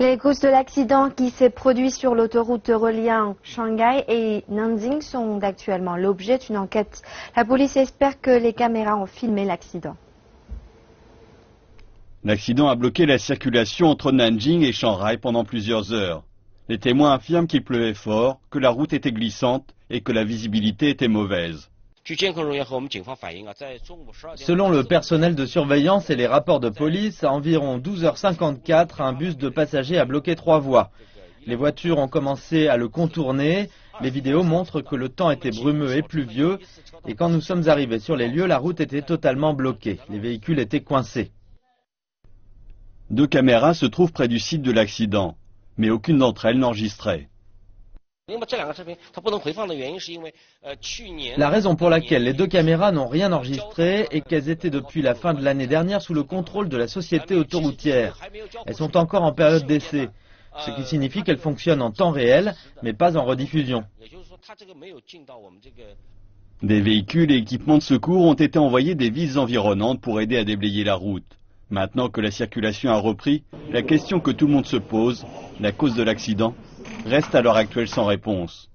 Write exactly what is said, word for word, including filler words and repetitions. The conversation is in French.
Les causes de l'accident qui s'est produit sur l'autoroute reliant Shanghai et Nanjing sont actuellement l'objet d'une enquête. La police espère que les caméras ont filmé l'accident. L'accident a bloqué la circulation entre Nanjing et Shanghai pendant plusieurs heures. Les témoins affirment qu'il pleuvait fort, que la route était glissante et que la visibilité était mauvaise. Selon le personnel de surveillance et les rapports de police, à environ douze heures cinquante-quatre, un bus de passagers a bloqué trois voies. Les voitures ont commencé à le contourner. Les vidéos montrent que le temps était brumeux et pluvieux. Et quand nous sommes arrivés sur les lieux, la route était totalement bloquée. Les véhicules étaient coincés. Deux caméras se trouvent près du site de l'accident, mais aucune d'entre elles n'enregistrait. La raison pour laquelle les deux caméras n'ont rien enregistré est qu'elles étaient depuis la fin de l'année dernière sous le contrôle de la société autoroutière. Elles sont encore en période d'essai, ce qui signifie qu'elles fonctionnent en temps réel, mais pas en rediffusion. Des véhicules et équipements de secours ont été envoyés des villes environnantes pour aider à déblayer la route. Maintenant que la circulation a repris, la question que tout le monde se pose, la cause de l'accident, reste à l'heure actuelle sans réponse.